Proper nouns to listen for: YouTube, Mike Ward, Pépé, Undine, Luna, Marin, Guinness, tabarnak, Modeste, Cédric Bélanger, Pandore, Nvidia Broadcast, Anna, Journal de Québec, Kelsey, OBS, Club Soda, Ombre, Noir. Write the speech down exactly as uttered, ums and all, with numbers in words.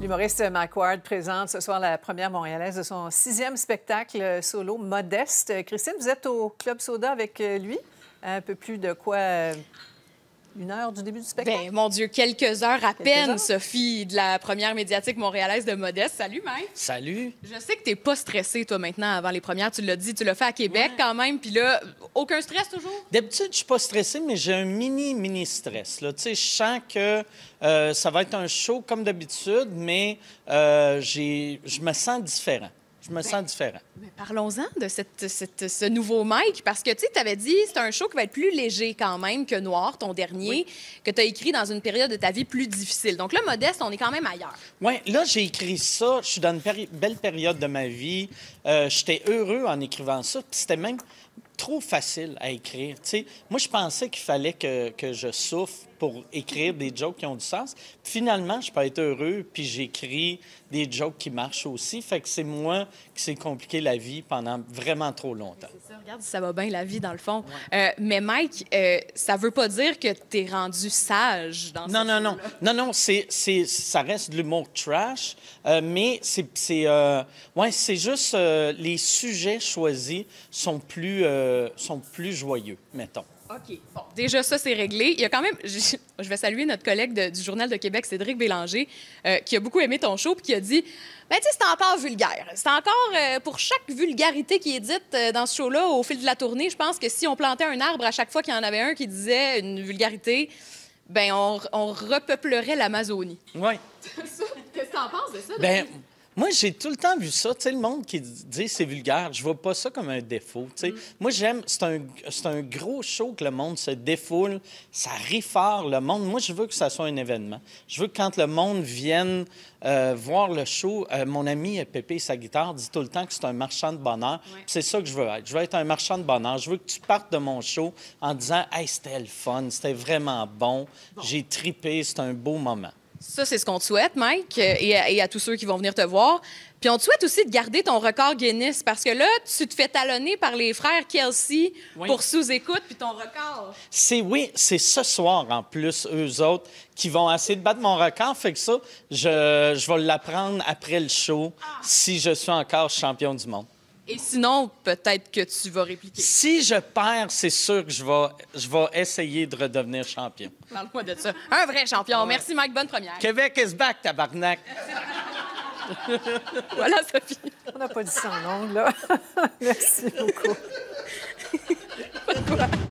L'humoriste Mike Ward présente ce soir la première montréalaise de son sixième spectacle solo, Modeste. Christine, vous êtes au Club Soda avec lui. Un peu plus de quoi... Une heure du début du spectacle? Bien, mon Dieu, quelques heures à quelques peine, heures. Sophie, de la première médiatique montréalaise de Modeste. Salut, Mike. Salut. Je sais que t'es pas stressée, toi, maintenant, avant les premières. Tu l'as dit, tu l'as fait à Québec, ouais. Quand même. Puis là, aucun stress, toujours? D'habitude, je suis pas stressée, mais j'ai un mini, mini stress. Tu sais, je sens que euh, ça va être un show comme d'habitude, mais euh, j'ai, je me sens différent. Je me ben, sens différent. Mais parlons-en de cette, cette, ce nouveau Mike, parce que tu sais, tu avais dit c'est un show qui va être plus léger quand même que Noir, ton dernier, oui. Que tu as écrit dans une période de ta vie plus difficile. Donc là, Modeste, on est quand même ailleurs. Oui, là, j'ai écrit ça. Je suis dans une péri- belle période de ma vie. Euh, J'étais heureux en écrivant ça. Puis c'était même trop facile à écrire. T'sais, moi, je pensais qu'il fallait que, que je souffre pour écrire des jokes qui ont du sens. Puis finalement, je peux être heureux, puis j'écris des jokes qui marchent aussi. Fait que c'est moi qui s'est compliqué la vie pendant vraiment trop longtemps. C'est ça, regarde, ça va bien, la vie, dans le fond. Ouais. Euh, mais Mike, euh, ça veut pas dire que t'es rendu sage dans non, ce non, non, non, non, non, c'est, c'est, ça reste de l'humour trash, euh, mais c'est, c'est, euh, ouais, c'est juste euh, les sujets choisis sont plus, euh, sont plus joyeux, mettons. OK. Bon, déjà, ça, c'est réglé. Il y a quand même... Je, je vais saluer notre collègue de, du Journal de Québec, Cédric Bélanger, euh, qui a beaucoup aimé ton show, puis qui a dit... Ben, tu sais, c'est encore vulgaire. C'est encore... Euh, pour chaque vulgarité qui est dite euh, dans ce show-là, au fil de la tournée, je pense que si on plantait un arbre à chaque fois qu'il y en avait un qui disait une vulgarité, ben on, on repeuplerait l'Amazonie. Oui. Qu'est-ce que t'en penses de ça? Bien... Moi, j'ai tout le temps vu ça. Tu sais, le monde qui dit c'est vulgaire, je vois pas ça comme un défaut. Tu sais. Mm. Moi, j'aime... C'est un, c'est un gros show que le monde se défoule. Ça rit fort, le monde. Moi, je veux que ça soit un événement. Je veux que quand le monde vienne euh, voir le show, euh, mon ami Pépé, sa guitare, dit tout le temps que c'est un marchand de bonheur. Ouais. C'est ça que je veux être. Je veux être un marchand de bonheur. Je veux que tu partes de mon show en disant « Hey, c'était le fun, c'était vraiment bon, bon. J'ai trippé, c'est un beau moment. » Ça, c'est ce qu'on te souhaite, Mike, et à, et à tous ceux qui vont venir te voir. Puis on te souhaite aussi de garder ton record Guinness, parce que là, tu te fais talonner par les frères Kelsey oui. Pour sous-écoute, puis ton record. C'est oui, c'est ce soir, en plus, eux autres, qui vont essayer de battre mon record. Fait que ça, je, je vais l'apprendre après le show, ah. Si je suis encore champion du monde. Et sinon, peut-être que tu vas répliquer. Si je perds, c'est sûr que je vais, je vais essayer de redevenir champion. Parle-moi de ça. Un vrai champion. Ouais. Merci, Mike. Bonne première. Québec is back, tabarnak. Voilà, Sophie. On n'a pas dit son nom, là. Merci beaucoup. Pas de quoi.